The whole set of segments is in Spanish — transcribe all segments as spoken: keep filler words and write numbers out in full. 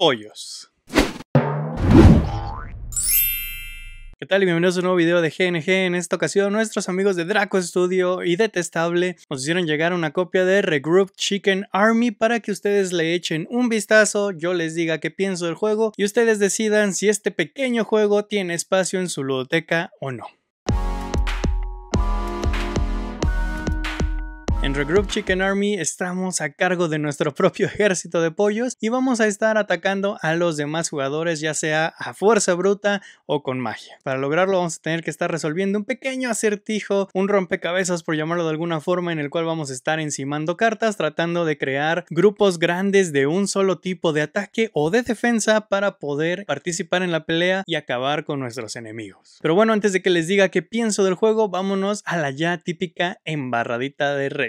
Hoyos. ¿Qué tal? Y bienvenidos a un nuevo video de G N G. En esta ocasión, nuestros amigos de Draco Studio y Detestable nos hicieron llegar una copia de Regroup! Chicken Army para que ustedes le echen un vistazo, yo les diga qué pienso del juego y ustedes decidan si este pequeño juego tiene espacio en su ludoteca o no. En Regroup Chicken Army estamos a cargo de nuestro propio ejército de pollos y vamos a estar atacando a los demás jugadores, ya sea a fuerza bruta o con magia. Para lograrlo vamos a tener que estar resolviendo un pequeño acertijo, un rompecabezas por llamarlo de alguna forma, en el cual vamos a estar encimando cartas tratando de crear grupos grandes de un solo tipo de ataque o de defensa para poder participar en la pelea y acabar con nuestros enemigos. Pero bueno, antes de que les diga qué pienso del juego, vámonos a la ya típica embarradita de reglas.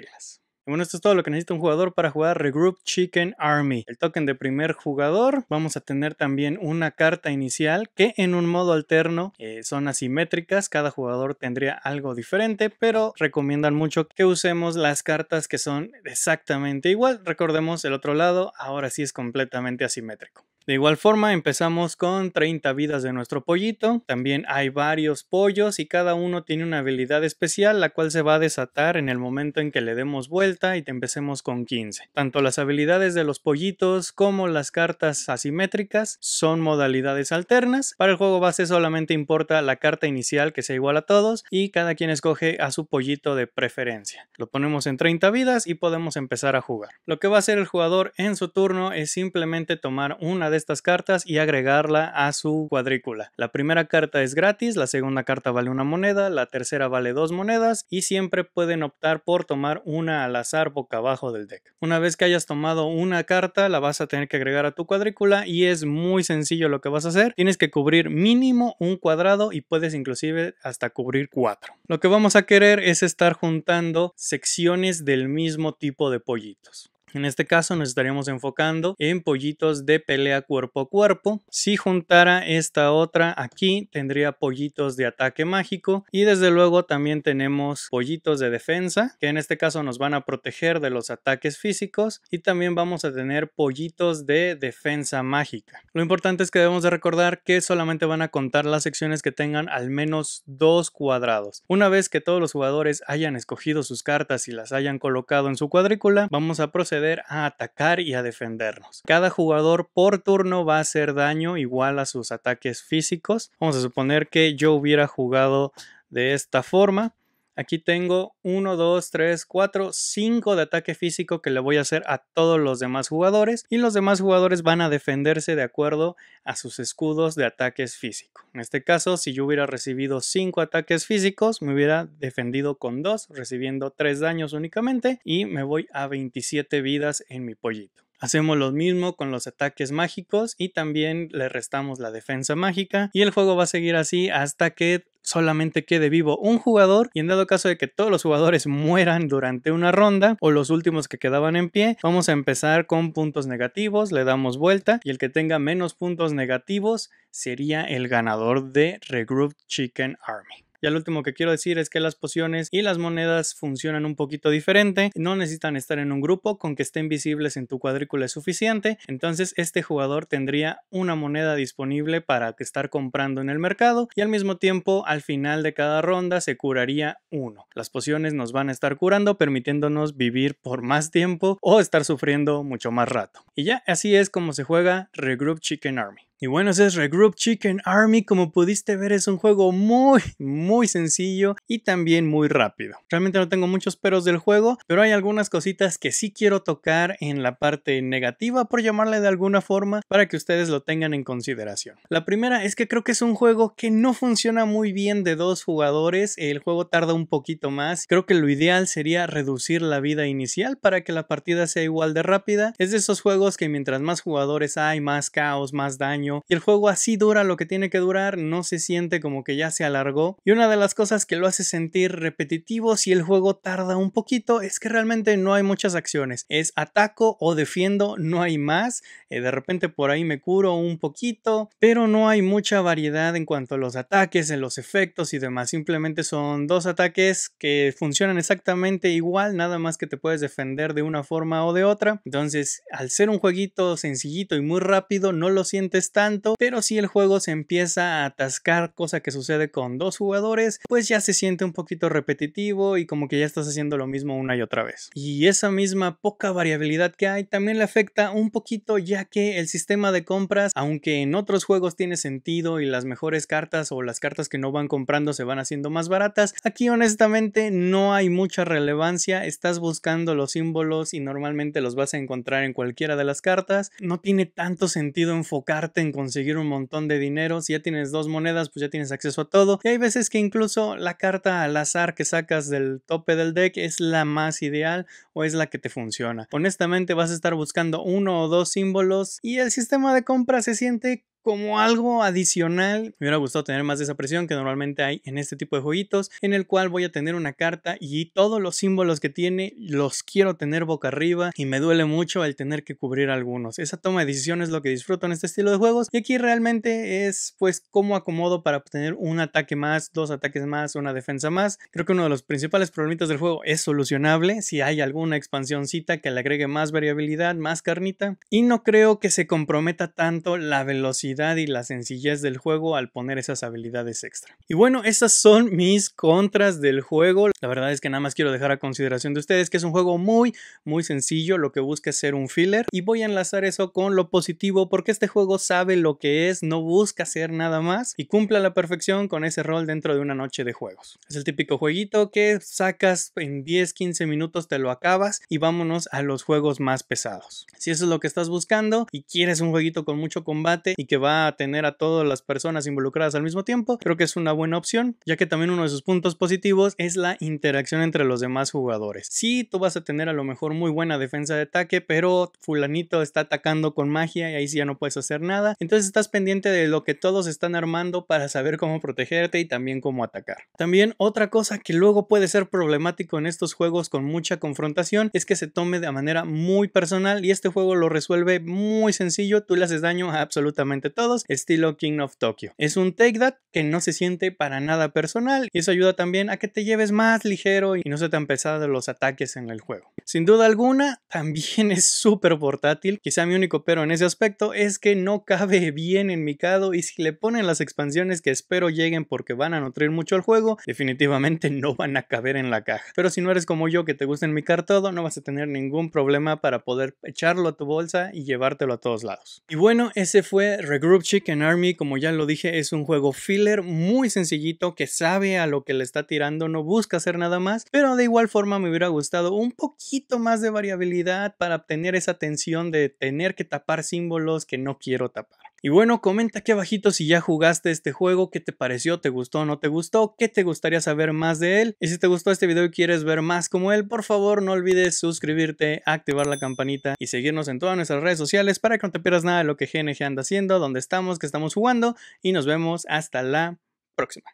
Bueno, esto es todo lo que necesita un jugador para jugar Regroup Chicken Army. El token de primer jugador. Vamos a tener también una carta inicial que en un modo alterno eh, son asimétricas. Cada jugador tendría algo diferente, pero recomiendan mucho que usemos las cartas que son exactamente igual. Recordemos, el otro lado ahora sí es completamente asimétrico. De igual forma empezamos con treinta vidas de nuestro pollito. También hay varios pollos y cada uno tiene una habilidad especial, la cual se va a desatar en el momento en que le demos vuelta y te empecemos con quince. Tanto las habilidades de los pollitos como las cartas asimétricas son modalidades alternas. Para el juego base solamente importa la carta inicial, que sea igual a todos, y cada quien escoge a su pollito de preferencia. Lo ponemos en treinta vidas y podemos empezar a jugar. Lo que va a hacer el jugador en su turno es simplemente tomar una de estas cartas y agregarla a su cuadrícula. La primera carta es gratis, la segunda carta vale una moneda, la tercera vale dos monedas y siempre pueden optar por tomar una al azar boca abajo del deck. Una vez que hayas tomado una carta, la vas a tener que agregar a tu cuadrícula y es muy sencillo lo que vas a hacer. Tienes que cubrir mínimo un cuadrado y puedes inclusive hasta cubrir cuatro. Lo que vamos a querer es estar juntando secciones del mismo tipo de pollitos. En este caso nos estaríamos enfocando en pollitos de pelea cuerpo a cuerpo. Si juntara esta otra aquí, tendría pollitos de ataque mágico. Y desde luego también tenemos pollitos de defensa, que en este caso nos van a proteger de los ataques físicos. Y también vamos a tener pollitos de defensa mágica. Lo importante es que debemos de recordar que solamente van a contar las secciones que tengan al menos dos cuadrados. Una vez que todos los jugadores hayan escogido sus cartas y las hayan colocado en su cuadrícula, vamos a proceder a atacar y a defendernos. Cada jugador por turno va a hacer daño igual a sus ataques físicos. Vamos a suponer que yo hubiera jugado de esta forma. Aquí tengo uno, dos, tres, cuatro, cinco de ataque físico que le voy a hacer a todos los demás jugadores y los demás jugadores van a defenderse de acuerdo a sus escudos de ataques físicos. En este caso, si yo hubiera recibido cinco ataques físicos, me hubiera defendido con dos, recibiendo tres daños únicamente, y me voy a veintisiete vidas en mi pollito. Hacemos lo mismo con los ataques mágicos y también le restamos la defensa mágica y el juego va a seguir así hasta que solamente quede vivo un jugador, y en dado caso de que todos los jugadores mueran durante una ronda o los últimos que quedaban en pie, vamos a empezar con puntos negativos, le damos vuelta y el que tenga menos puntos negativos sería el ganador de Regroup Chicken Army. Ya lo último que quiero decir es que las pociones y las monedas funcionan un poquito diferente. No necesitan estar en un grupo, con que estén visibles en tu cuadrícula es suficiente. Entonces este jugador tendría una moneda disponible para estar comprando en el mercado y al mismo tiempo al final de cada ronda se curaría uno. Las pociones nos van a estar curando, permitiéndonos vivir por más tiempo o estar sufriendo mucho más rato. Y ya, así es como se juega Regroup Chicken Army. Y bueno, ese es Regroup Chicken Army. Como pudiste ver, es un juego muy, muy sencillo y también muy rápido. Realmente no tengo muchos peros del juego, pero hay algunas cositas que sí quiero tocar en la parte negativa, por llamarle de alguna forma, para que ustedes lo tengan en consideración. La primera es que creo que es un juego que no funciona muy bien de dos jugadores. El juego tarda un poquito más. Creo que lo ideal sería reducir la vida inicial para que la partida sea igual de rápida. Es de esos juegos que mientras más jugadores hay, más caos, más daño, año y el juego así dura lo que tiene que durar, no se siente como que ya se alargó. Y una de las cosas que lo hace sentir repetitivo si el juego tarda un poquito es que realmente no hay muchas acciones, es ataco o defiendo, no hay más. Eh, de repente por ahí me curo un poquito, pero no hay mucha variedad en cuanto a los ataques, en los efectos y demás. Simplemente son dos ataques que funcionan exactamente igual, nada más que te puedes defender de una forma o de otra. Entonces, al ser un jueguito sencillito y muy rápido, no lo sientes tanto, pero si el juego se empieza a atascar, cosa que sucede con dos jugadores, pues ya se siente un poquito repetitivo y como que ya estás haciendo lo mismo una y otra vez. Y esa misma poca variabilidad que hay también le afecta un poquito, ya que el sistema de compras, aunque en otros juegos tiene sentido y las mejores cartas o las cartas que no van comprando se van haciendo más baratas, aquí honestamente no hay mucha relevancia. Estás buscando los símbolos y normalmente los vas a encontrar en cualquiera de las cartas. No tiene tanto sentido enfocarte en conseguir un montón de dinero. Si ya tienes dos monedas, pues ya tienes acceso a todo. Y hay veces que incluso la carta al azar que sacas del tope del deck es la más ideal o es la que te funciona. Honestamente vas a estar buscando uno o dos símbolos y el sistema de compra se siente como algo adicional. Me hubiera gustado tener más de esa presión que normalmente hay en este tipo de jueguitos, en el cual voy a tener una carta y todos los símbolos que tiene los quiero tener boca arriba y me duele mucho el tener que cubrir algunos. Esa toma de decisión es lo que disfruto en este estilo de juegos, y aquí realmente es pues cómo acomodo para obtener un ataque más, dos ataques más, una defensa más. Creo que uno de los principales problemitas del juego es solucionable si hay alguna expansioncita que le agregue más variabilidad, más carnita, y no creo que se comprometa tanto la velocidad y la sencillez del juego al poner esas habilidades extra. Y bueno, esas son mis contras del juego. La verdad es que nada más quiero dejar a consideración de ustedes que es un juego muy muy sencillo, lo que busca es ser un filler, y voy a enlazar eso con lo positivo, porque este juego sabe lo que es, no busca hacer nada más y cumple a la perfección con ese rol dentro de una noche de juegos. Es el típico jueguito que sacas en diez quince minutos, te lo acabas y vámonos a los juegos más pesados. Si eso es lo que estás buscando y quieres un jueguito con mucho combate y que va a tener a todas las personas involucradas al mismo tiempo, creo que es una buena opción, ya que también uno de sus puntos positivos es la interacción entre los demás jugadores. Sí, tú vas a tener a lo mejor muy buena defensa de ataque, pero fulanito está atacando con magia y ahí sí ya no puedes hacer nada. Entonces estás pendiente de lo que todos están armando para saber cómo protegerte y también cómo atacar. También otra cosa que luego puede ser problemático en estos juegos con mucha confrontación es que se tome de manera muy personal, y este juego lo resuelve muy sencillo. Tú le haces daño a absolutamente todos, estilo King of Tokyo. Es un take that que no se siente para nada personal, y eso ayuda también a que te lleves más ligero y no sea tan pesado los ataques en el juego. Sin duda alguna, también es súper portátil. Quizá mi único pero en ese aspecto es que no cabe bien en mi cado, y si le ponen las expansiones que espero lleguen porque van a nutrir mucho el juego, definitivamente no van a caber en la caja. Pero si no eres como yo que te gusta enmicar todo, no vas a tener ningún problema para poder echarlo a tu bolsa y llevártelo a todos lados. Y bueno, ese fue Regroup! Chicken Army. Como ya lo dije, es un juego filler muy sencillito que sabe a lo que le está tirando, no busca hacer nada más, pero de igual forma me hubiera gustado un poquito más de variabilidad para obtener esa tensión de tener que tapar símbolos que no quiero tapar. Y bueno, comenta aquí abajito si ya jugaste este juego, qué te pareció, te gustó o no te gustó, qué te gustaría saber más de él. Y si te gustó este video y quieres ver más como él, por favor no olvides suscribirte, activar la campanita y seguirnos en todas nuestras redes sociales para que no te pierdas nada de lo que G N G anda haciendo, donde estamos, que estamos jugando, y nos vemos hasta la próxima.